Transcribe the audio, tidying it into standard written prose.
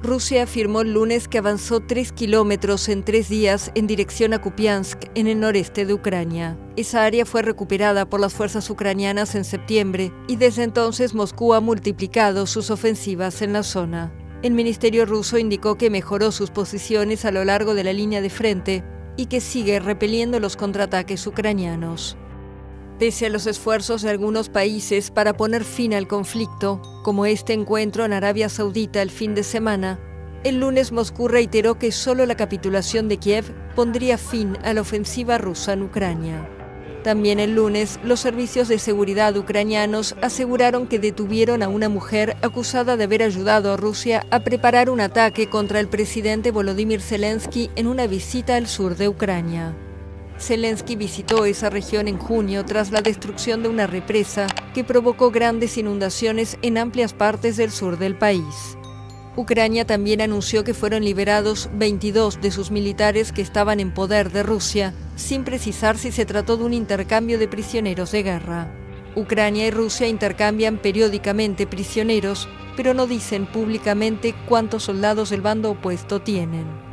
Rusia afirmó el lunes que avanzó 3 kilómetros en 3 días en dirección a Kupiansk, en el noreste de Ucrania. Esa área fue recuperada por las fuerzas ucranianas en septiembre y desde entonces Moscú ha multiplicado sus ofensivas en la zona. El ministerio ruso indicó que mejoró sus posiciones a lo largo de la línea de frente y que sigue repeliendo los contraataques ucranianos. Pese a los esfuerzos de algunos países para poner fin al conflicto, como este encuentro en Arabia Saudita el fin de semana, el lunes Moscú reiteró que solo la capitulación de Kiev pondría fin a la ofensiva rusa en Ucrania. También el lunes, los servicios de seguridad ucranianos aseguraron que detuvieron a una mujer acusada de haber ayudado a Rusia a preparar un ataque contra el presidente Volodymyr Zelensky en una visita al sur de Ucrania. Zelensky visitó esa región en junio tras la destrucción de una represa que provocó grandes inundaciones en amplias partes del sur del país. Ucrania también anunció que fueron liberados 22 de sus militares que estaban en poder de Rusia, sin precisar si se trató de un intercambio de prisioneros de guerra. Ucrania y Rusia intercambian periódicamente prisioneros, pero no dicen públicamente cuántos soldados del bando opuesto tienen.